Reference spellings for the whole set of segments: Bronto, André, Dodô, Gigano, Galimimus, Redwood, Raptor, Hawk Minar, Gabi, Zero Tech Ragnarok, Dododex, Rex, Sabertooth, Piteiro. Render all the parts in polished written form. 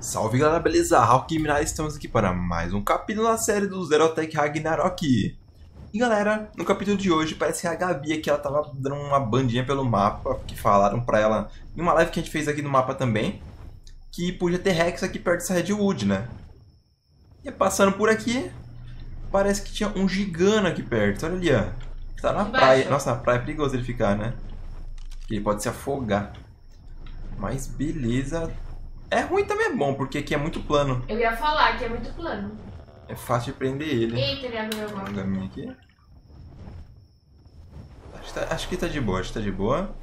Salve galera, beleza? Hawk Minar, estamos aqui para mais um capítulo da série do Zero Tech Ragnarok. E galera, no capítulo de hoje parece que a Gabi aqui, ela tava dando uma bandinha pelo mapa, porque falaram pra ela, em uma live que a gente fez aqui no mapa também, que podia ter Rex aqui perto dessa Redwood, né? E passando por aqui, parece que tinha um Gigano aqui perto, olha ali, ó. Tá na praia. Nossa, na praia é perigoso ele ficar, né? Porque ele pode se afogar. Mas beleza. É ruim também é bom, porque aqui é muito plano. Eu ia falar que é muito plano. É fácil de prender ele. Eita, ele abriu a mão aqui. Acho que tá de boa, acho que tá de boa.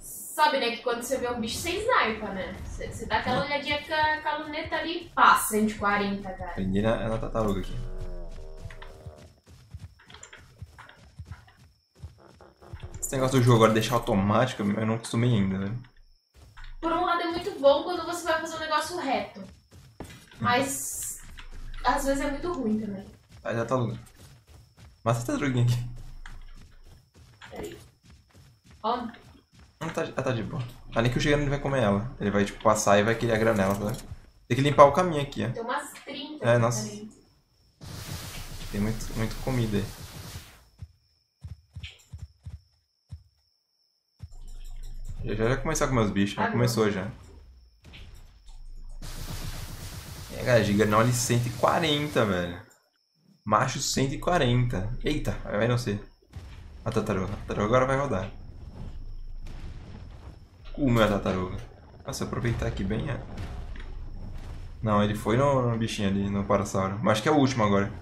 Sabe, né, que quando você vê um bicho, você snipa, né? Você dá aquela olhadinha com a luneta ali e passa, 140, cara. Prendi na tartaruga aqui. Esse negócio do jogo agora deixar automático, eu não costumei ainda, né? Por um lado é muito bom quando você vai fazer um negócio reto, mas às vezes é muito ruim também. Ah, já tá louco. Mas essa droguinha aqui. Peraí. Ó. Ela tá de boa. Além que o Gigano vai comer ela. Ele vai tipo passar e vai querer a granela, tá? Tem que limpar o caminho aqui, ó. Tem umas 30. É, nossa. Também. Tem muito comida aí. Já começou com meus bichos, já começou já. É, galera, Giganão ali 140, velho. Macho 140. Eita, vai não ser. A tartaruga. A tartaruga agora vai rodar. Como é a tartaruga? Nossa, eu aproveitar aqui bem. É. Não, ele foi no bichinho ali, no parasauro. Mas acho que é o último agora.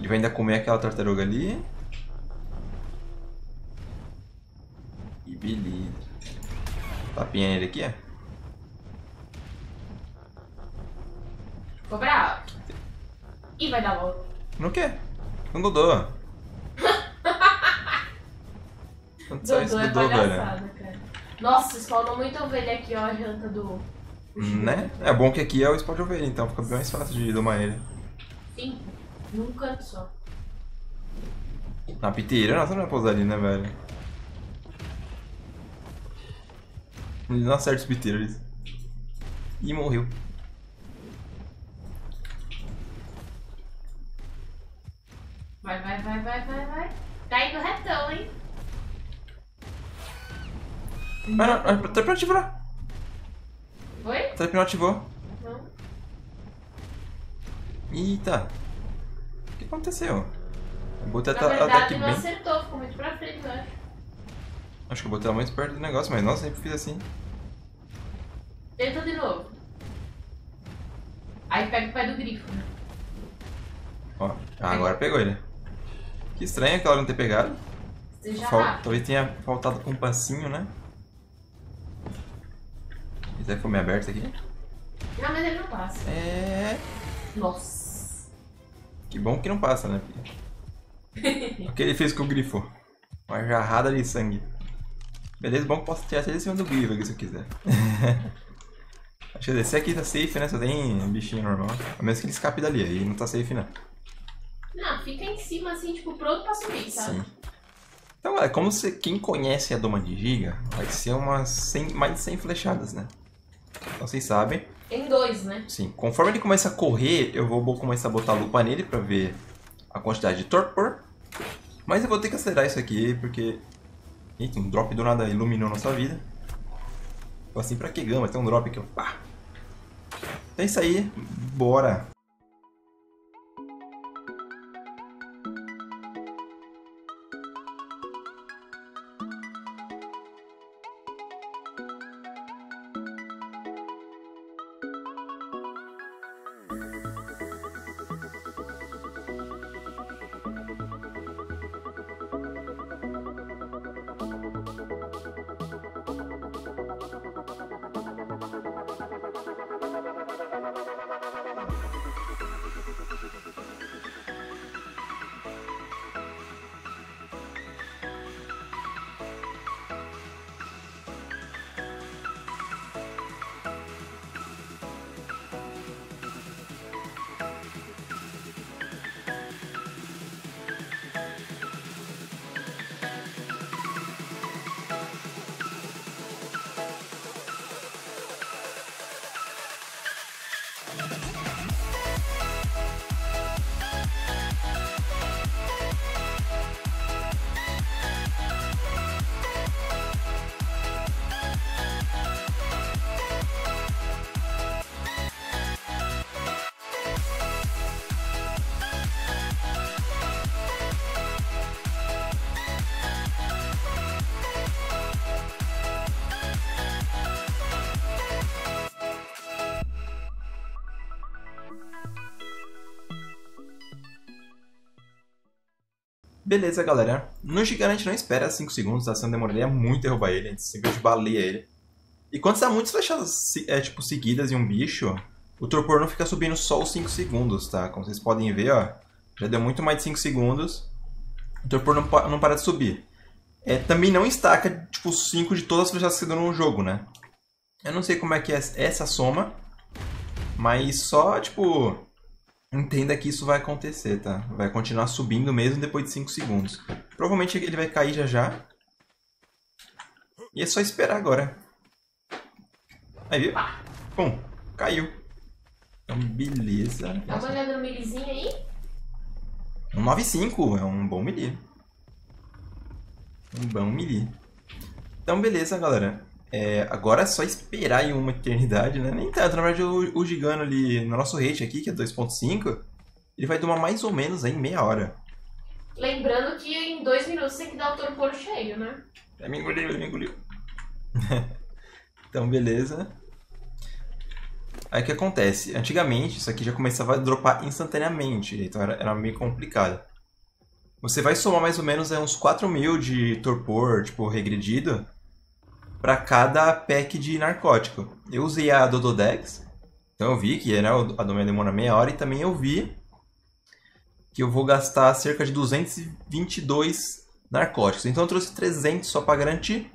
Ele vai ainda comer aquela tartaruga ali. E beleza. Tapinha nele aqui, é? Ficou bravo. Ih, vai dar logo. No quê? No Dodô. Dodô é palhaçada, cara. Nossa, spawnou muita ovelha aqui, ó, a janta do... Né? É bom que aqui é o spawn de ovelha, então fica bem mais fácil de domar ele. Sim, num canto só. Na piteira, nossa, não vai pousar ali, né, velho? Ele não acerta os piteiros. E morreu. Vai. Tá indo retão, hein? Mas não, o trapinão ativou. Oi? O trapinão ativou. Não. Eita. O que aconteceu? Eu botei até aqui bem. Não acertou, ficou muito pra frente, eu acho. Acho que eu botei ela muito perto do negócio, mas nossa, sempre fiz assim. Tenta de novo. Aí pega o pé do grifo, né? Ó, agora pegou ele. Que estranho que ela não ter pegado. Você já talvez tenha faltado com um passinho, né? Ele deve comer aberto aqui. Não, mas ele não passa. É. Nossa. Que bom que não passa, né? O que ele fez com o grifo? Uma jarrada de sangue. Beleza, bom que posso tirar até de cima do grifo aqui se eu quiser. Deixa eu descer aqui, tá safe, né? Só tem bichinho normal. A menos que ele escape dali, aí não tá safe, né? Não, fica em cima assim, tipo, pronto pra subir, sabe? Sim. Então, galera, como você, quem conhece a doma de giga, vai ser umas 100, mais de 100 flechadas, né? Então vocês sabem. Tem dois, né? Sim. Conforme ele começa a correr, eu vou começar a botar a lupa nele pra ver a quantidade de torpor. Mas eu vou ter que acelerar isso aqui, porque... Eita, um drop do nada iluminou nossa vida. Tô assim pra que gama, tem um drop aqui, ó. Pá. Então é isso aí, bora! Beleza, galera. No Gigano a gente não espera 5 segundos, tá? Se não demoraria muito derrubar ele, a gente simplesmente baleia ele. E quando você dá muitas flechas seguidas em um bicho, o torpor não fica subindo só os 5 segundos, tá? Como vocês podem ver, ó, já deu muito mais de 5 segundos, o torpor não para de subir. É, também não estaca, tipo, 5 de todas as flechas que dão no jogo, né? Eu não sei como é que é essa soma, mas só, tipo, entenda que isso vai acontecer, tá? Vai continuar subindo mesmo depois de 5 segundos. Provavelmente ele vai cair já já. E é só esperar agora. Aí, viu? Pum, caiu. Então, beleza. Dá uma olhada no milizinho aí. Um 9,5, é um bom mili. Um bom mili. Então, beleza, galera. É, agora é só esperar aí uma eternidade, né? Nem tanto, na verdade o Gigano ali, no nosso rate aqui, que é 2.5, ele vai durar mais ou menos aí meia hora. Lembrando que em 2 minutos tem que dar o torpor cheio, né? É, me engoliu, ele me engoliu. Então, beleza. Aí o que acontece? Antigamente, isso aqui já começava a dropar instantaneamente, então era meio complicado. Você vai somar mais ou menos uns 4.000 de torpor, tipo, regredido, para cada pack de narcótico. Eu usei a Dododex, então eu vi que, né, a domina demora meia hora, e também eu vi que eu vou gastar cerca de 222 narcóticos. Então eu trouxe 300 só para garantir.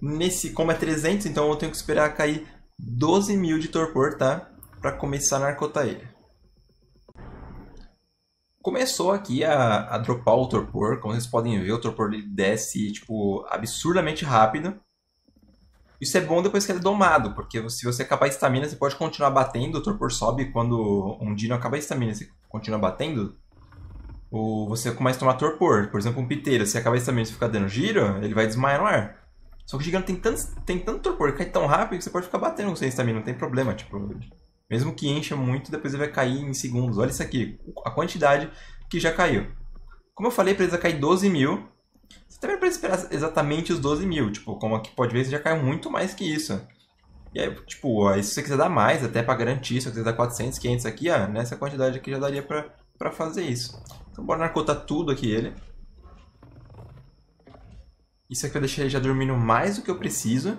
Nesse, como é 300, então eu tenho que esperar cair 12.000 de torpor, tá? Para começar a narcotar ele. Começou aqui a dropar o torpor, como vocês podem ver, o torpor ele desce, tipo, absurdamente rápido. Isso é bom depois que ele é domado, porque se você acabar a estamina, você pode continuar batendo, o torpor sobe. Quando um dino acaba a estamina, você continua batendo, ou você começa a tomar torpor. Por exemplo, um piteiro, se acaba a estamina e você ficar dando giro, ele vai desmaiar no ar. Só que o gigante tem tanto torpor, ele cai tão rápido que você pode ficar batendo sem estamina, não tem problema, tipo... Mesmo que encha muito, depois ele vai cair em segundos. Olha isso aqui, a quantidade que já caiu. Como eu falei, precisa cair 12.000. Você também precisa esperar exatamente os 12.000. Tipo, como aqui pode ver, você já caiu muito mais que isso. E aí, tipo, aí se você quiser dar mais, até para garantir, se você quiser dar 400, 500 aqui, ó, nessa quantidade aqui já daria para fazer isso. Então bora narcotar tudo aqui ele. Isso aqui eu deixei ele já dormindo mais do que eu preciso.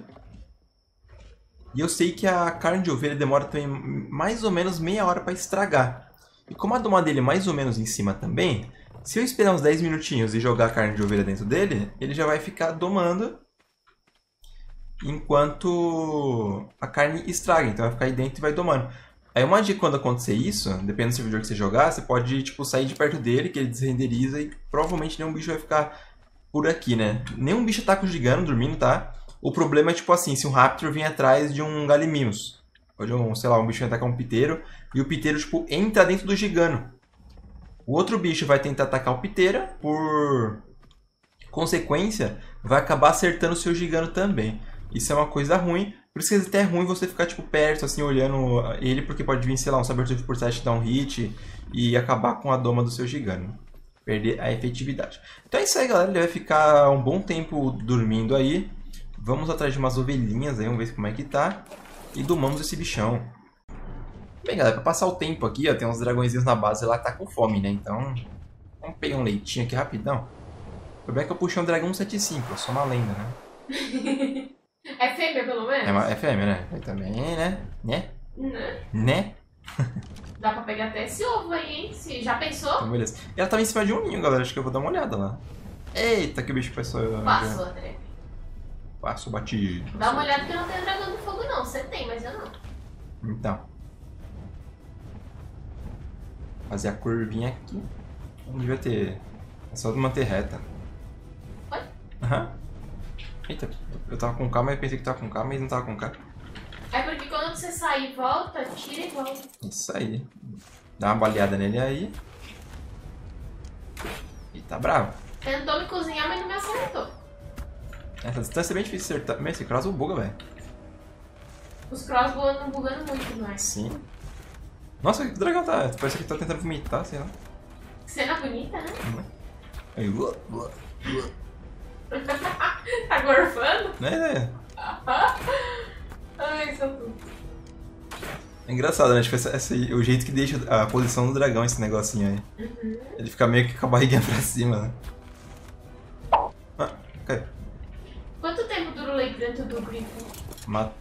E eu sei que a carne de ovelha demora também mais ou menos meia hora para estragar. E como a doma dele é mais ou menos em cima também, se eu esperar uns 10 minutinhos e jogar a carne de ovelha dentro dele, ele já vai ficar domando enquanto a carne estraga. Então vai ficar aí dentro e vai domando. Aí uma dica quando acontecer isso, dependendo do servidor que você jogar, você pode tipo, sair de perto dele, que ele desrenderiza e provavelmente nenhum bicho vai ficar por aqui, né? Nenhum bicho ataca o Gigano dormindo, tá? O problema é tipo assim, se um Raptor vem atrás de um Galimimus, ou de um, sei lá, um bicho vai atacar um piteiro, e o piteiro tipo, entra dentro do Gigano. O outro bicho vai tentar atacar o piteiro, por consequência, vai acabar acertando o seu Gigano também. Isso é uma coisa ruim, por isso que até é ruim você ficar tipo, perto, assim, olhando ele, porque pode vir, sei lá, um Sabertooth por 7 dar um hit e acabar com a doma do seu Gigano. Perder a efetividade. Então é isso aí, galera, ele vai ficar um bom tempo dormindo aí. Vamos atrás de umas ovelhinhas aí, vamos ver como é que tá. E domamos esse bichão. Bem, galera, pra passar o tempo aqui, ó, tem uns dragõezinhos na base lá que tá com fome, né? Então, vamos pegar um leitinho aqui rapidão. O problema é que eu puxei um dragão 175, eu sou uma lenda, né? É fêmea, pelo menos? É fêmea, né? Eu também, né? Né? Né? Dá pra pegar até esse ovo aí, hein? Se já pensou? Então, beleza. Ela tava em cima de um ninho, galera, acho que eu vou dar uma olhada lá. Eita, que bicho passou. Passou, André. Passo batido. Dá uma olhada que eu não tenho dragão do fogo não. Você tem, mas eu não. Então. Fazer a curvinha aqui. Não devia ter... É só manter reta. Oi? Aham. Eita, eu tava com K, mas eu pensei que tava com K, mas não tava com K. É porque quando você sair e volta, tira e volta. Isso aí. Dá uma baleada nele aí. E tá bravo. Tentou me cozinhar, mas não me acertou. Essa distância é bem difícil de acertar. Meu, esse crossbow buga, velho. Os crossbow andam bugando muito, mais. Sim. Nossa, o dragão tá... Parece que tá tentando vomitar, sei lá. Cena bonita, né? Aí... Tá gorfando? É. Ai, socorro. É engraçado, né? Tipo, o jeito que deixa a posição do dragão, esse negocinho aí. Uhum. Ele fica meio que com a barriguinha pra cima, né? Ah, caiu. Quanto tempo dura o leito do grifo? Mata.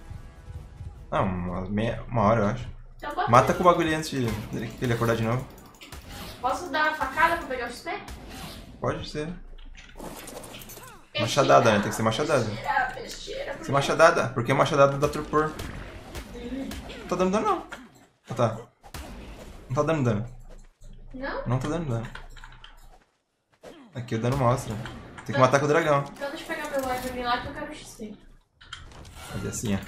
Ah, uma hora, eu acho. Então, mata com o bagulho antes de ele acordar de novo. Posso dar uma facada pra pegar o XP? Pode ser. Machadada, né? Tem que ser machadada. Tem que ser machadada, porque machadada dá torpor. Não tá dando dano, não. Ah, tá. Não tá dando dano. Não? Não tá dando dano. Aqui o dano mostra. Tem que matar com o dragão. Então deixa eu pegar meu live lá que eu quero XP. Fazer assim, ó.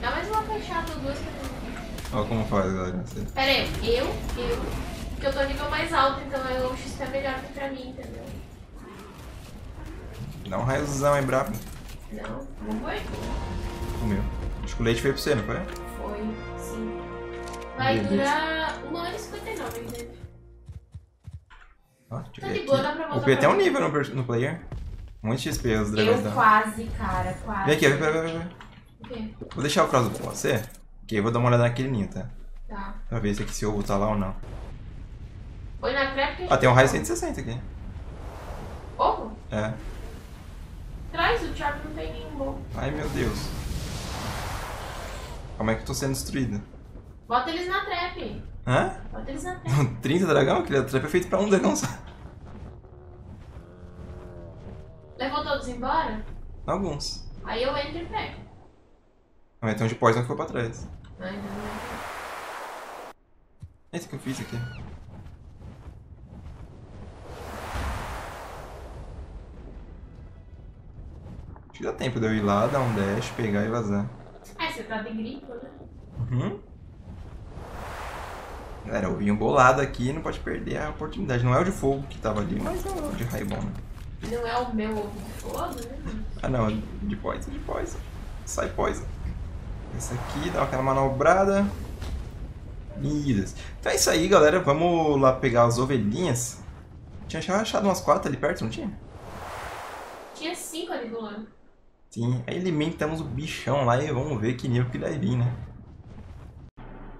Dá mais uma flechada ou duas pra mim. Olha como faz, galera. Pera aí, porque eu tô nível mais alto, então o XP é melhor que pra mim, entendeu? Dá um raiozão aí brabo. Não, não foi? O meu. Acho que o leite veio pra você, não foi? Foi, sim. Vai durar 1 hora e 59, né? Ó, deixa eu ver aqui. Dá pra voltar. O P até um nível no player. Muito XP os dragões dão. Quase, cara, quase. Vem aqui, vem. O quê? Vou deixar o crossbow com você. Ok, eu vou dar uma olhada naquele ninho, tá? Tá. Pra ver se esse ovo tá lá ou não. Foi na crepe. Ah, tem um raio 160 aqui. Ovo? É. Traz, o Thiago não tem nenhum ovo. Ai, meu Deus. Como é que eu tô sendo destruída? Bota eles na trap. Hã? Bota eles na trap. 30 dragão? Aquele trap é feito pra um dragão só. Levou todos embora? Alguns. Aí eu entro e pego. Não, então de poison ficou pra trás. Ai, não. Eita, o que eu fiz aqui? Acho que dá tempo de eu ir lá, dar um dash, pegar e vazar. Ah, você tá de gripe, né? Uhum. Galera, eu vi um bolado aqui, não pode perder a oportunidade. Não é o de fogo que tava ali, mas é o de raibom. Não é o meu ovo de fogo, né? Ah, não, de poison, de poison. Sai poison. Esse aqui, dá aquela manobrada. Isso. Então é isso aí, galera. Vamos lá pegar as ovelhinhas. Tinha achado umas 4 ali perto, não tinha? Tinha 5 ali do lado. Sim, aí alimentamos o bichão lá e vamos ver que nível que vai vir, né?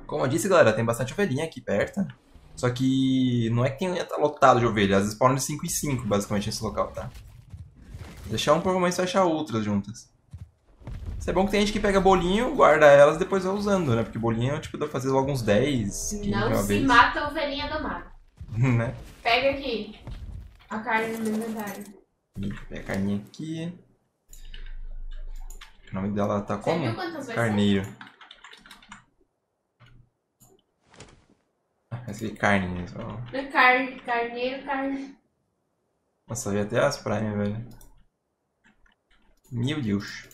Como eu disse, galera, tem bastante ovelhinha aqui perto. Só que não é que tá lotado de ovelhas. Elas spawnam de 5 em 5, basicamente, nesse local, tá? Deixar um, provavelmente vai achar outras juntas. Isso é bom que tem gente que pega bolinho, guarda elas e depois vai usando, né? Porque bolinho, tipo, dá pra fazer logo uns 10, 15 Não se mata a ovelhinha domada. Né? Pega aqui a carne no inventário. Pega a carninha aqui. O nome dela tá como? Você viu quantas vezes? Carneiro. Ah, vai ser carne mesmo. Carneiro, carne. Nossa, vi até as prime, velho. Meu Deus.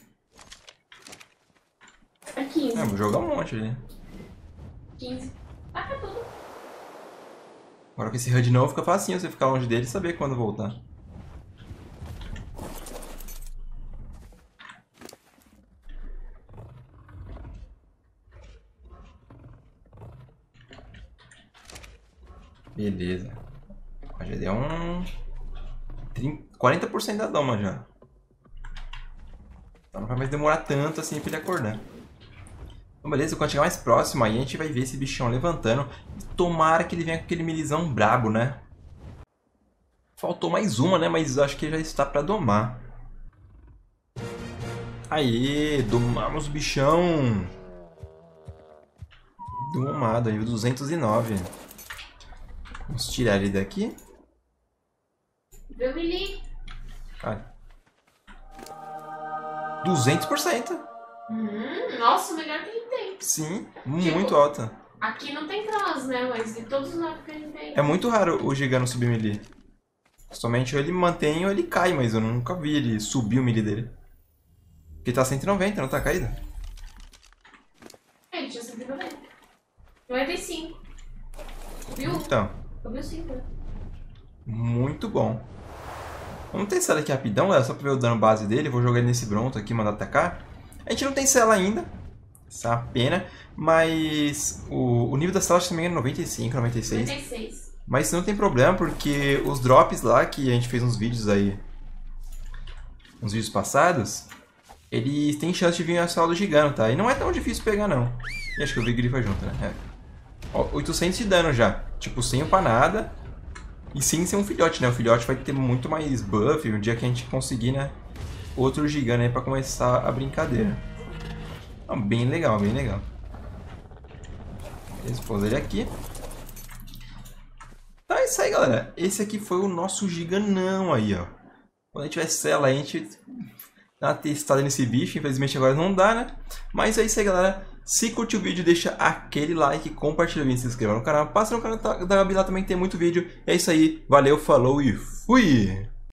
É 15. Ah, vou jogar um monte ali. 15. Taca tudo. Agora com esse HUD novo fica facinho você ficar longe dele e saber quando voltar. Beleza. Já deu um... 40% da doma já. Então não vai mais demorar tanto assim pra ele acordar. Então, beleza, quando chegar mais próximo aí, a gente vai ver esse bichão levantando. Tomara que ele venha com aquele milizão brabo, né? Faltou mais uma, né? Mas acho que já está pra domar. Aê, domamos o bichão. Domado, nível 209. Vamos tirar ele daqui. Deu melee. Cara. 200%. Nossa, o melhor que ele tem. Sim, muito tipo, alta. Aqui não tem trans, né? Mas de todos os novos que ele tem. É muito raro o Gigano subir melee. Somente ou ele mantém ou ele cai, mas eu nunca vi ele subir o melee dele. Porque tá 190, não tá caído? É, ele tinha 190. 95. Subiu? Então. Subiu 5. Muito bom. Vamos testar ele aqui rapidão, galera, só pra ver o dano base dele. Vou jogar ele nesse Bronto aqui, mandar atacar. A gente não tem cela ainda, essa é uma pena, mas o nível da cela também é 95, 96. 96. Mas não tem problema, porque os drops lá, que a gente fez uns vídeos aí, uns vídeos passados, eles têm chance de vir a sala do Gigano, tá? E não é tão difícil pegar, não. E acho que eu vi grifa junto, né? É. Ó, 800 de dano já. Tipo, sem upar nada. E sem ser um filhote, né? O filhote vai ter muito mais buff no dia que a gente conseguir, né? Outro Gigano aí pra começar a brincadeira. Então, bem legal, bem legal. Expôs ele aqui. Então é isso aí, galera. Esse aqui foi o nosso Giganão aí, ó. Quando a gente tiver cela, a gente dá uma testada nesse bicho. Infelizmente agora não dá, né? Mas é isso aí, galera. Se curtiu o vídeo, deixa aquele like, compartilha o vídeo, se inscreva no canal. Passa no canal da Gabi lá também, tem muito vídeo. É isso aí. Valeu, falou e fui!